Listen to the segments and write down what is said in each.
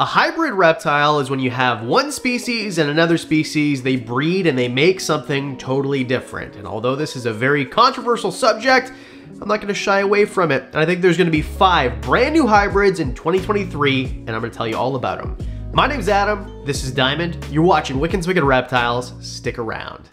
A hybrid reptile is when you have one species and another species, they breed and they make something totally different. And although this is a very controversial subject, I'm not going to shy away from it. And I think there's going to be 5 brand new hybrids in 2023, and I'm going to tell you all about them. My name's Adam, this is Diamond, you're watching Wickens Wicked Reptiles, stick around.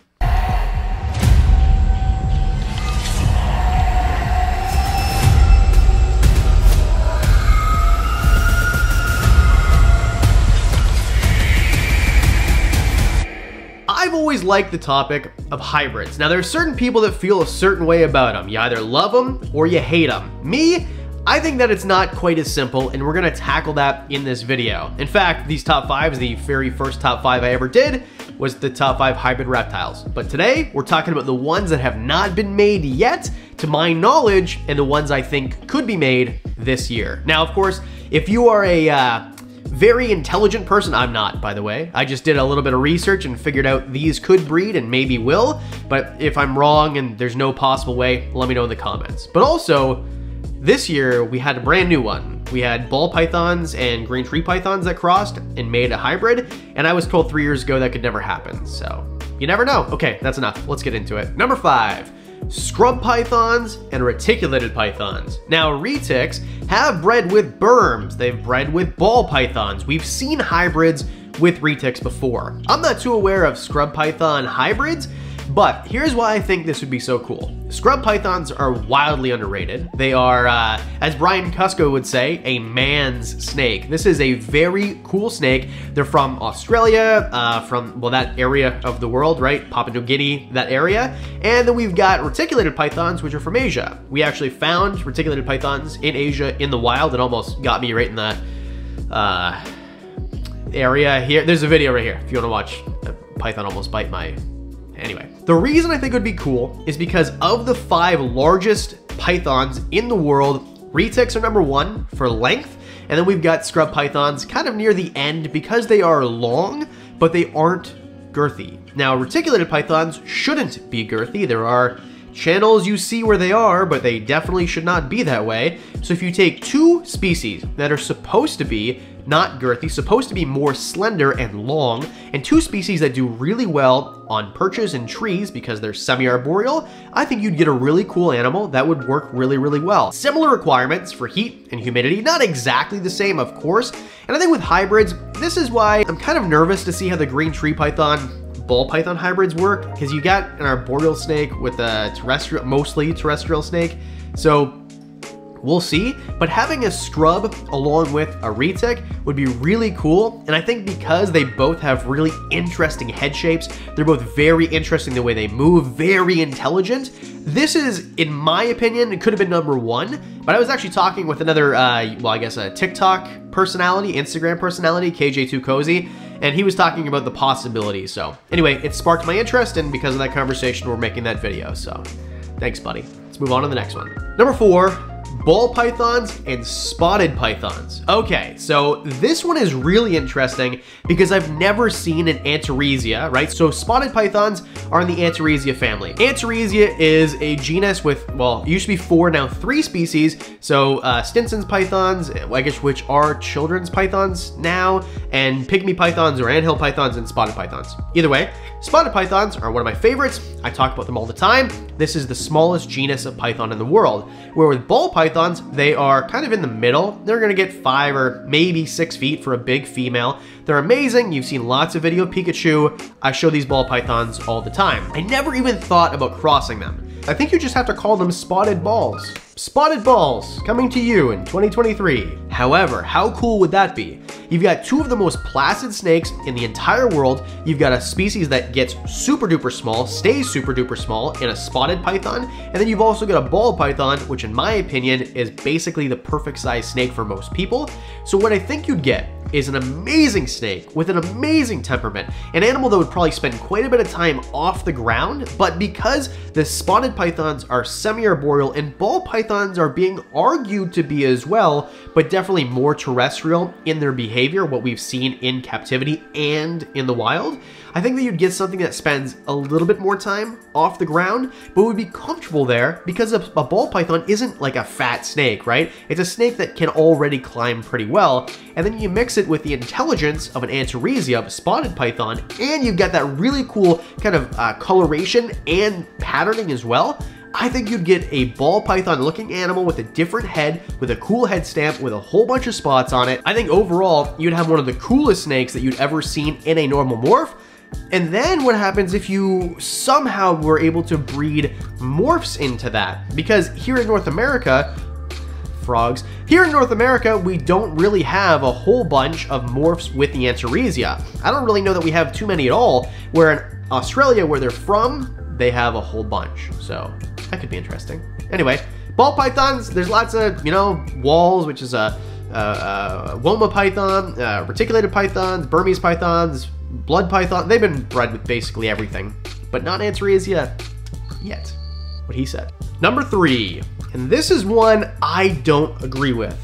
I've always liked the topic of hybrids. Now there are certain people that feel a certain way about them. You either love them or you hate them. Me, I think that it's not quite as simple, and we're gonna tackle that in this video. In fact, these top 5s, the very first top 5 I ever did was the top 5 hybrid reptiles. But today, we're talking about the ones that have not been made yet, to my knowledge, and the ones I think could be made this year. Now, of course, if you are a very intelligent person. I'm not, by the way. I just did a little bit of research and figured out these could breed and maybe will, but if I'm wrong and there's no possible way, let me know in the comments. But also, this year we had a brand new one. We had ball pythons and green tree pythons that crossed and made a hybrid, and I was told 3 years ago that could never happen, so you never know. Okay, that's enough. Let's get into it. Number 5. Scrub pythons and reticulated pythons. Now, retics have bred with berms, they've bred with ball pythons. We've seen hybrids with retics before. I'm not too aware of scrub python hybrids, but here's why I think this would be so cool. Scrub pythons are wildly underrated. They are, as Brian Cusco would say, a man's snake. This is a very cool snake. They're from Australia, from, well, that area of the world, right? Papua New Guinea, that area. And then we've got reticulated pythons, which are from Asia. We actually found reticulated pythons in Asia in the wild. It almost got me right in the area here. There's a video right here if you want to watch a python almost bite my... Anyway, the reason I think it would be cool is because of the 5 largest pythons in the world, retics are number 1 for length, and then we've got scrub pythons kind of near the end because they are long, but they aren't girthy. Now, reticulated pythons shouldn't be girthy. There are channels you see where they are, but they definitely should not be that way. So if you take 2 species that are supposed to be not girthy, supposed to be more slender and long, and 2 species that do really well on perches and trees because they're semi-arboreal, I think you'd get a really cool animal that would work really, really well. Similar requirements for heat and humidity, not exactly the same, of course. And I think with hybrids, this is why I'm kind of nervous to see how the green tree python ball python hybrids work, because you got an arboreal snake with a terrestrial, mostly terrestrial snake, so we'll see. But having a scrub along with a retic would be really cool, and I think because they both have really interesting head shapes, they're both very interesting the way they move, very intelligent. This is, in my opinion, it could have been number 1, but I was actually talking with another, well, I guess a TikTok personality, Instagram personality, KJ2Cozy, and he was talking about the possibilities. So anyway, it sparked my interest, and because of that conversation, we're making that video. So thanks, buddy. Let's move on to the next one. Number 4, ball pythons and spotted pythons. Okay, so this one is really interesting because I've never seen an Antaresia, right? So spotted pythons are in the Antaresia family. Antaresia is a genus with, well, it used to be 4, now 3 species. So Stinson's pythons, I guess, which are children's pythons now, and pygmy pythons or anthill pythons and spotted pythons. Either way, spotted pythons are one of my favorites. I talk about them all the time. This is the smallest genus of python in the world, where with ball pythons, they are kind of in the middle. They're gonna get 5 or maybe 6 feet for a big female. They're amazing. You've seen lots of video of Pikachu. I show these ball pythons all the time. I never even thought about crossing them. I think you just have to call them spotted balls. Spotted balls coming to you in 2023. However, how cool would that be? You've got 2 of the most placid snakes in the entire world. You've got a species that gets super duper small, stays super duper small in a spotted python. And then you've also got a ball python, which in my opinion is basically the perfect size snake for most people. So what I think you'd get is an amazing snake with an amazing temperament, an animal that would probably spend quite a bit of time off the ground, but because the spotted pythons are semi-arboreal and ball pythons are being argued to be as well, but definitely more terrestrial in their behavior, what we've seen in captivity and in the wild, I think that you'd get something that spends a little bit more time off the ground, but would be comfortable there because a ball python isn't like a fat snake, right? It's a snake that can already climb pretty well, and then you mix mix it with the intelligence of an Antaresia, a spotted python, and you get that really cool kind of coloration and patterning as well, I think you'd get a ball python looking animal with a different head, with a cool head stamp, with a whole bunch of spots on it. I think overall, you'd have one of the coolest snakes that you'd ever seen in a normal morph. And then what happens if you somehow were able to breed morphs into that? Because here in North America, we don't really have a whole bunch of morphs with the Antaresia. I don't really know that we have too many at all, where in Australia, where they're from, they have a whole bunch. So that could be interesting. Anyway, ball pythons, there's lots of, you know, walls, which is a Woma python, reticulated pythons, Burmese pythons, blood python. They've been bred with basically everything, but not Antaresia yet. What he said. Number three, and this is one I don't agree with.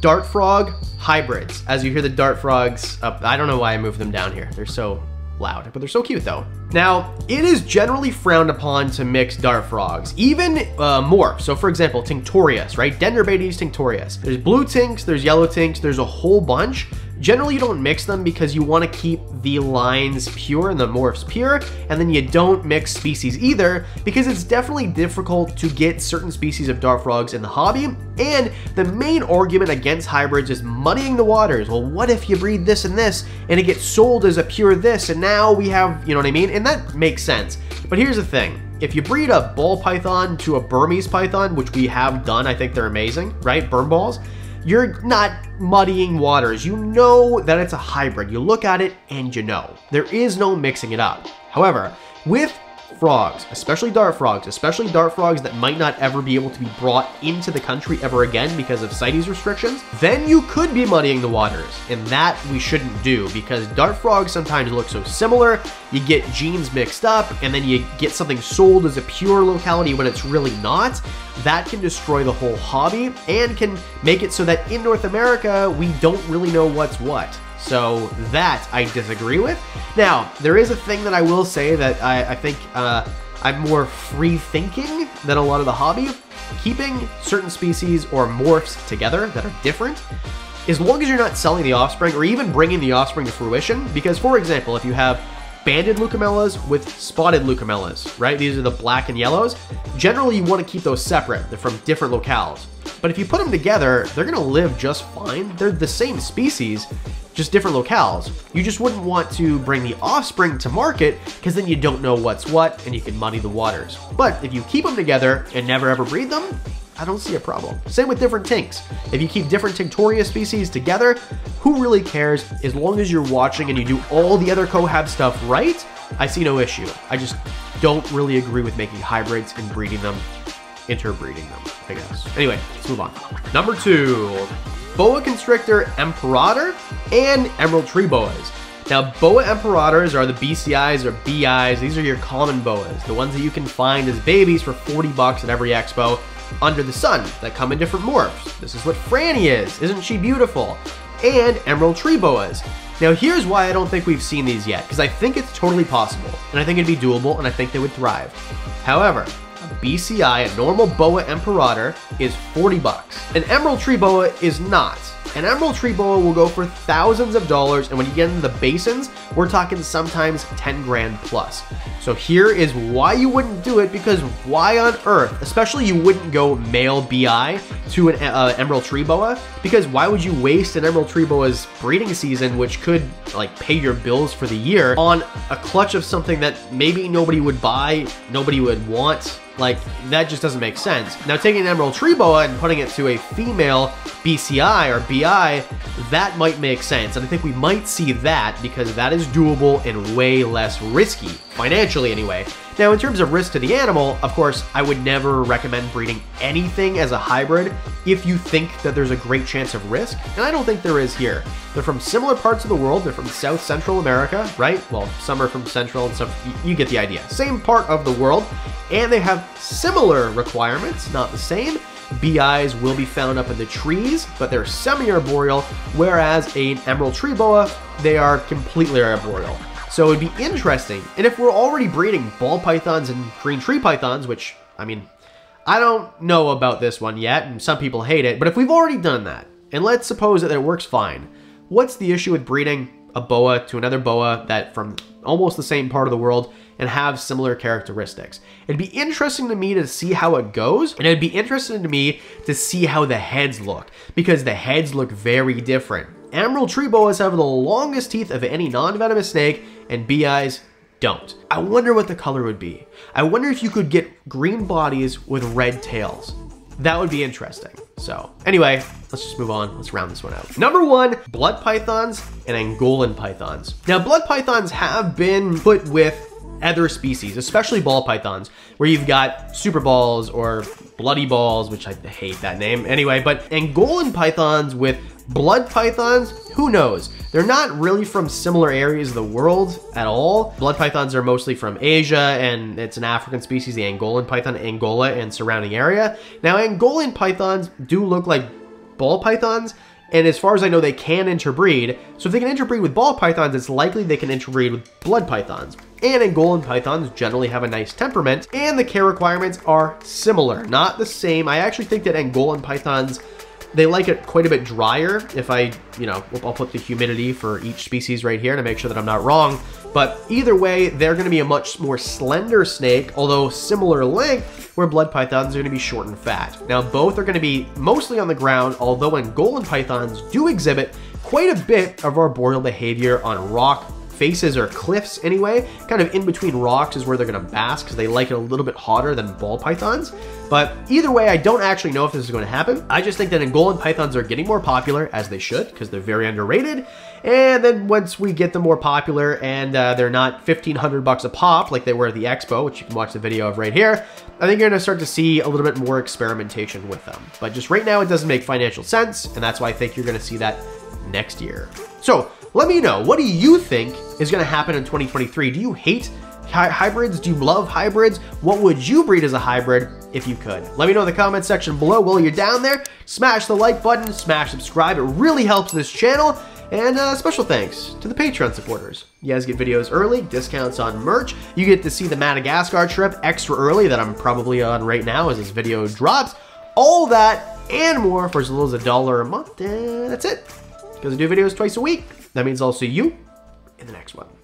Dart frog hybrids. As you hear the dart frogs up, I don't know why I moved them down here. They're so loud, but they're so cute though. Now, it is generally frowned upon to mix dart frogs, even morphs. So for example, tinctorius, right? Dendrobates tinctorius. There's blue tinks, there's yellow tinks, there's a whole bunch. Generally, you don't mix them because you want to keep the lines pure and the morphs pure, and then you don't mix species either because it's definitely difficult to get certain species of dart frogs in the hobby, and the main argument against hybrids is muddying the waters. Well, what if you breed this and this, and it gets sold as a pure this, and now we have, you know what I mean? And that makes sense. But here's the thing. If you breed a ball python to a Burmese python, which we have done, I think they're amazing, right? Burm balls. You're not muddying waters. You know that it's a hybrid. You look at it and you know. There is no mixing it up. However, with frogs, especially dart frogs that might not ever be able to be brought into the country ever again because of CITES restrictions, then you could be muddying the waters. And that we shouldn't do because dart frogs sometimes look so similar. You get genes mixed up and then you get something sold as a pure locality when it's really not. That can destroy the whole hobby and can make it so that in North America, we don't really know what's what. So that I disagree with. Now, there is a thing that I will say that I think I'm more free thinking than a lot of the hobby. Keeping certain species or morphs together that are different, as long as you're not selling the offspring or even bringing the offspring to fruition, because for example, if you have banded leucomellas with spotted leucomellas, right? These are the black and yellows. Generally, you want to keep those separate. They're from different locales. But if you put them together, they're going to live just fine. They're the same species, just different locales. You just wouldn't want to bring the offspring to market because then you don't know what's what and you can muddy the waters. But if you keep them together and never ever breed them, I don't see a problem. Same with different tinks. If you keep different tinctoria species together, who really cares? As long as you're watching and you do all the other cohab stuff right, I see no issue. I just don't really agree with making hybrids and breeding them, interbreeding them, I guess. Anyway, let's move on. Number two, boa constrictor imperator and emerald tree boas. Now, boa imperators are the BCIs or BIs. These are your common boas, the ones that you can find as babies for 40 bucks at every expo under the sun that come in different morphs. This is what Franny is. Isn't she beautiful? And emerald tree boas. Now, here's why I don't think we've seen these yet, because I think it's totally possible, and I think it'd be doable, and I think they would thrive. However, a BCI, a normal boa imperator, is 40 bucks. An emerald tree boa is not. An emerald tree boa will go for thousands of dollars, and when you get into the basins, we're talking sometimes 10 grand plus. So here is why you wouldn't do it, because why on earth, especially you wouldn't go male BI to an emerald tree boa, because why would you waste an emerald tree boa's breeding season, which could like pay your bills for the year, on a clutch of something that maybe nobody would buy, nobody would want? Like, that just doesn't make sense. Now, taking an emerald tree boa and putting it to a female BCI or BI, that might make sense. And I think we might see that because that is doable and way less risky, financially anyway. Now, in terms of risk to the animal, of course, I would never recommend breeding anything as a hybrid if you think that there's a great chance of risk, and I don't think there is here. They're from similar parts of the world. They're from South Central America, right? Well, some are from Central and some, you get the idea. Same part of the world, and they have similar requirements, not the same. BIs will be found up in the trees, but they're semi-arboreal, whereas an emerald tree boa, they are completely arboreal. So it'd be interesting. And if we're already breeding ball pythons and green tree pythons, which, I mean, I don't know about this one yet, and some people hate it, but if we've already done that, and let's suppose that it works fine, What's the issue with breeding a boa to another boa that from almost the same part of the world and have similar characteristics? It'd be interesting to me to see how it goes, and it'd be interesting to me to see how the heads look, because the heads look very different. Emerald tree boas have the longest teeth of any non-venomous snake, and BI's don't. I wonder what the color would be. I wonder if you could get green bodies with red tails. That would be interesting. So anyway, let's just move on. Let's round this one out. Number one, blood pythons and Angolan pythons. Now, blood pythons have been put with other species, especially ball pythons, where you've got super balls or bloody balls, which I hate that name anyway, but Angolan pythons with blood pythons, who knows? They're not really from similar areas of the world at all. Blood pythons are mostly from Asia, and it's an African species, the Angolan python, Angola and surrounding area. Now, Angolan pythons do look like ball pythons, and as far as I know, they can interbreed. So if they can interbreed with ball pythons, it's likely they can interbreed with blood pythons. And Angolan pythons generally have a nice temperament, and the care requirements are similar, not the same. I actually think that Angolan pythons, they like it quite a bit drier. If I, you know, I'll put the humidity for each species right here to make sure that I'm not wrong. But either way, they're gonna be a much more slender snake, although similar length, where blood pythons are gonna be short and fat. Now, both are gonna be mostly on the ground, although Angolan pythons do exhibit quite a bit of arboreal behavior on rock faces or cliffs anyway. Kind of in between rocks is where they're gonna bask, because they like it a little bit hotter than ball pythons. But either way, I don't actually know if this is gonna happen. I just think that Angolan pythons are getting more popular, as they should, because they're very underrated. And then once we get them more popular and they're not $1,500 a pop like they were at the expo, which you can watch the video of right here, I think you're gonna start to see a little bit more experimentation with them. But just right now, it doesn't make financial sense, and that's why I think you're gonna see that next year. So let me know, what do you think is gonna happen in 2023? Do you hate hybrids? Do you love hybrids? What would you breed as a hybrid if you could? Let me know in the comment section below. While you're down there, smash the like button, smash subscribe. It really helps this channel. And special thanks to the Patreon supporters. You guys get videos early, discounts on merch. You get to see the Madagascar trip extra early that I'm probably on right now as this video drops. All that and more for as little as $1 a month. And that's it, because I do videos twice a week. That means I'll see you in the next one.